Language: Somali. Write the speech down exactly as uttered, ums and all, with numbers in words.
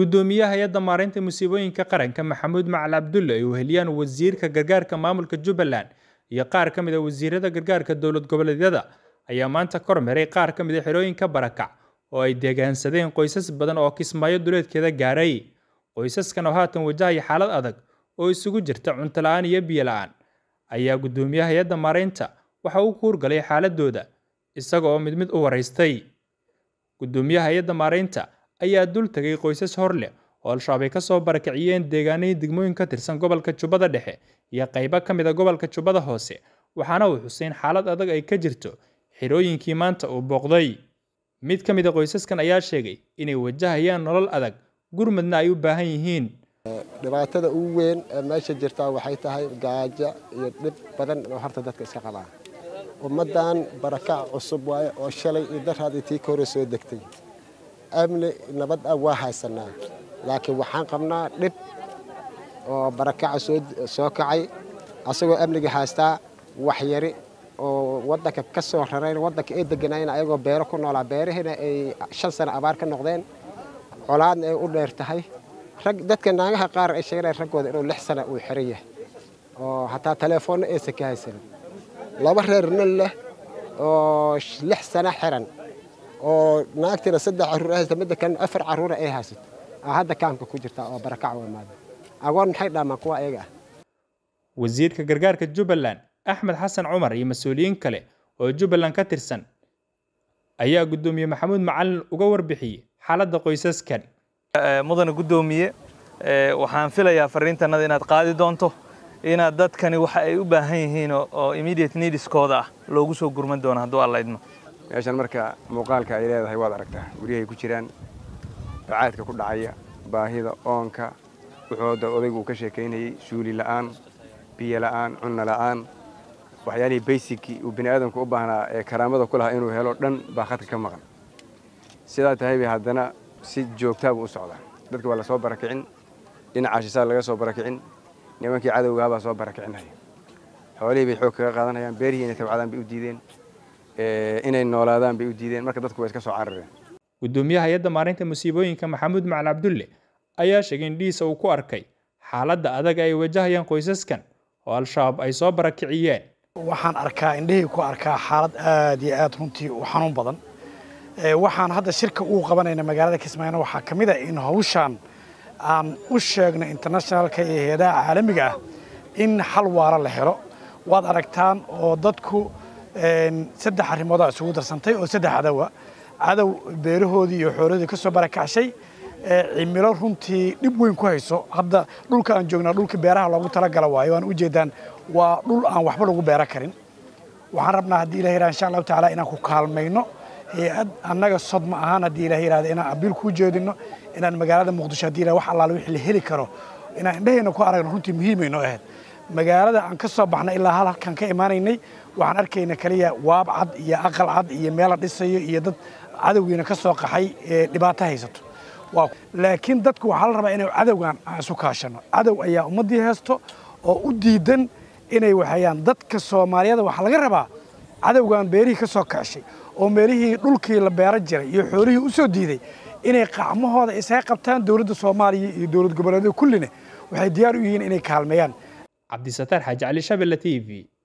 gudoomiyaha hay'adda maareynta musiibooyinka qaranka Maxamuud Maxamed Abdulle ay u heliyaan wasiirka gargaarka maamulka Jubbaland iyo qaar ka mid ah wasiirada gargaarka dowlad goboleedyada ayaa maanta kormeeray qaar ka mid ah xerooyinka Barakac oo ay deegaansadeen qoysas badan oo kismaayo duleedkeeda gaaray. Qoysaskan oo haatan wajahaya xaalad adag oo isugu jirta cunto la'aan iyo biyo la'aan ayaa gudoomiyaha hay'adda maareynta waxa uu ku hurgalay xaaladooda isaga oo mid mid u wareystay. Gudoomiyaha hay'adda maareynta ayaa dul tagay qoysas hor leh oo Al-Shabaab ka soo barakaciyeen deegaanada degmooyin ka tirsan gobolka Jubbada Dhexe iyo qaybo ka mid ah gobolka Jubbada Hoose, waxaana uu xuseen xaalad adag ay ka jirto xirooyinkii maanta uu booqday. Mid ka mid ah qoysaskan ayaa sheegay inay wajahayaan nolol adag, gurmadna ay u baahan yihiin. dhibaatada ugu weyn ee meesha jirta waxay tahay gaajo iyo dhib badan oo harta dadka iska qaba. ummadan Barakac cusub waay oo shalay idaradii tii kor soo degtay. أملي نبض أواها سنة، لكن وحنا قمنا لب وبركة سود ساقعي، أصله أملي جهاستا وحيري وودك بكسر حرين وودك إيد الجناين أيقو بيركون على بيره هنا شن سنة أبارك النقدين علان يقولنا ارتحي، ردت كنا هقار الشيرة ركود إنه لحسنة وحرية، حتى تلفون إيش كايسن، لا بحر نله لحسنة حرن. oo naagtina saddex caruur ah tamada kan afar caruur ah ay haasad hadda kaamka ku jirta oo Barakac wamaada agoon maxay dhama kuwa ayaga. Wasiirka gargaarka Jubbaland Axmed Xasan Cumar iyo mas'uuliyiin kale oo Jubbaland ka tirsan ayaa gudoomiye Maxamuud Macallin uga warbixiyay xaaladda qoysaskan. Mudane gudoomiye waxaan filayaa fariintanada inaad qaadi doonto inaad dadkani waxa ay u baahan yihiin oo immediate needs kooda loogu soo gurman doono haddii Allah idmo. meeshan marka muuqaalka ay leedahay waad aragtaa guriyahay ku jiraan bacaadka ku dhacaya baahida oonka wuxuu odaygu ka sheekeynay suuli la'aan biyo la'aan cunno la'aan waxyaalaha basic oo bini'aadamku u baahnaa ee karaamada ku lahaa inuu helo dhan baaqad ka maqan sidaa tahay haddana si joogto ah u socda dadka waa la soo barakicin dhinaca shisa laga soo barakicin nimankii cadawga baa soo barakicinay xoolihii bay xoog kaga qaadanayaan beerihiina tabcadaan bay u diideen inay noolaadaan bay u diideen marka dadku way iska soo carareen. Gudoomiyaha hay'adda maareynta musiibooyinka Maxamuud Maxamed Abdulle ayaa sheegay in dhiisa uu ku arkay xaaladda adag ay wajahayaan qoysaskan oo Al-Shabaab ay soo barakiciyeen. Waxaan arkaa indhihii ku arkaa xaalad aad iyo aad runtii u xanuun badan. Waxaan hadda shirka uu qabanayna magaalada Kismaayo waxaa ka mid ah in hawshan aan u sheegno internationalka iyo hay'adaha caalamiga ah in xal waara la helo. Waad aragtaan oo dadku saddex arrimood oo isugu darsantay oo saddex cadaw ah cadaw beerahoodii iyo xoolahoodii ka soo barakacay cimilo runtii dib weyn ku hayso hadda dhulka aan joognaa dhulka beeraha loogu tala gala waayo aan u jeedaan waa dhul aan waxba lagu beera karin waxaan rabnaa haddii ilaahay insha Allah taala inaan ku kaalmayno hay'ad annaga sodma ahaan haddii ilaahay yiraahdo inaan abil ku jeedino inaan magaalada Muqdisho haddii ilaahay wax allaale wixii la heli karo inaan indhahayna ku aragno runtii muhiimayno ahayd magaalada aan ka soo baxnay ilaa halkan ka imaanaynay waxaan arkaynaa kaliya waab cad iyo aqal cad iyo meel dhisayo iyo dad cadawgiina ka soo qaxay dhibaato haysto waa laakiin dadku waxa la rabaa inay cadawgan isu kaashano cadaw ayaa ummadii haysto oo u diidan inay waxayaan dadka Soomaaliyeed waxa laga rabaa cadawgan beerihii ka soo kaashay oo meelihii dhulkii la beera jiray iyo xoolihii u soo diiday inay qacmahooda isay qabtaan dawladda Soomaaliya iyo dawlad goboleedyada kullina waxay diyaar u yihiin inay kaalmeeyaan. عبد الستار حاج علي شابله تي في.